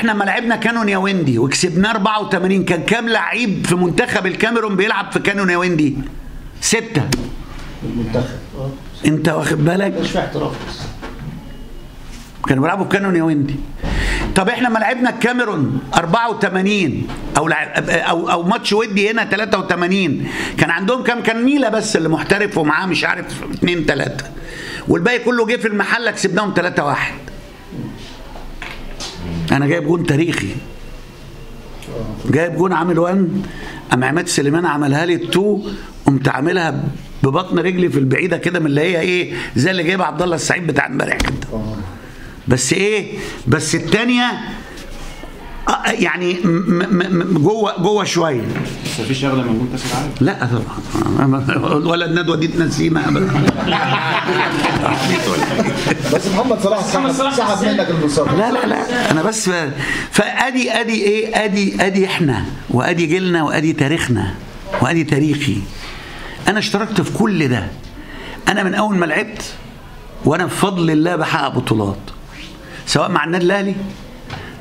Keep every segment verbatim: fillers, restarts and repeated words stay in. احنا ما لعبنا كانون ياوندي وكسبناه أربعة وثمانين، كان كام لعيب في منتخب الكاميرون بيلعب في كانون ياوندي؟ ستة المنتخب. انت واخد بالك؟ مش في احتراف بس كانوا بيلعبوا في كانون ياوندي. طب احنا ما لعبنا الكاميرون أربعة وثمانين او لعب او او ماتش ودي هنا ثلاثة وثمانين، كان عندهم كام؟ كان ميلا بس اللي محترف ومعاه مش عارف اثنين ثلاثة، والباقي كله جه في المحله كسبناهم ثلاثة واحد. انا جايب جون تاريخي، جايب جون عامل وان، قام عماد سليمان عملها لي التو، قمت عاملها ببطن رجلي في البعيده كده من اللي هي ايه زي اللي جايبها عبد الله السعيد بتاع امبارح كده، بس ايه بس الثانيه يعني جوه جوه شويه. بس مفيش شغله من جون كاس العالم؟ لا طبعا، ولا الندوه دي تنسيمه ابدا. بس محمد صلاح سحب منك المصاب. لا لا لا انا بس فادي ادي ايه ادي ادي احنا وادي جيلنا وادي تاريخنا وادي تاريخي. انا اشتركت في كل ده، انا من اول ما لعبت وانا بفضل الله بحقق بطولات، سواء مع النادي الاهلي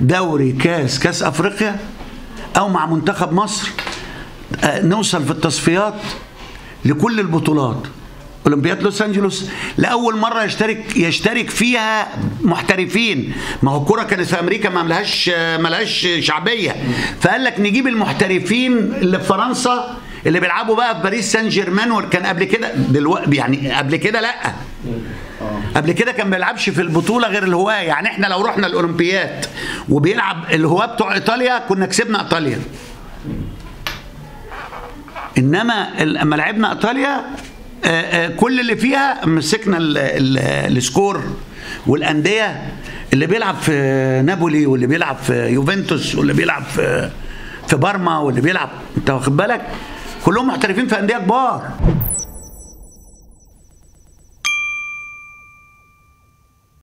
دوري كاس كاس افريقيا او مع منتخب مصر، نوصل في التصفيات لكل البطولات. اولمبياد لوس انجلوس لاول مره يشترك يشترك فيها محترفين، ما هو الكوره كانت في امريكا ما لهاش ما لهاش شعبيه، فقال لك نجيب المحترفين اللي في فرنسا اللي بيلعبوا بقى في باريس سان جيرمان، وكان قبل كده دلوقتي يعني قبل كده لا قبل كده كان ما بيلعبش في البطوله غير الهواه، يعني احنا لو رحنا الاولمبياد وبيلعب الهواه بتوع ايطاليا كنا كسبنا ايطاليا. انما لما لعبنا ايطاليا كل اللي فيها مسكنا السكور، والانديه اللي بيلعب في نابولي واللي بيلعب في يوفنتوس واللي بيلعب في في بارما واللي بيلعب، انت واخد بالك؟ كلهم محترفين في انديه كبار.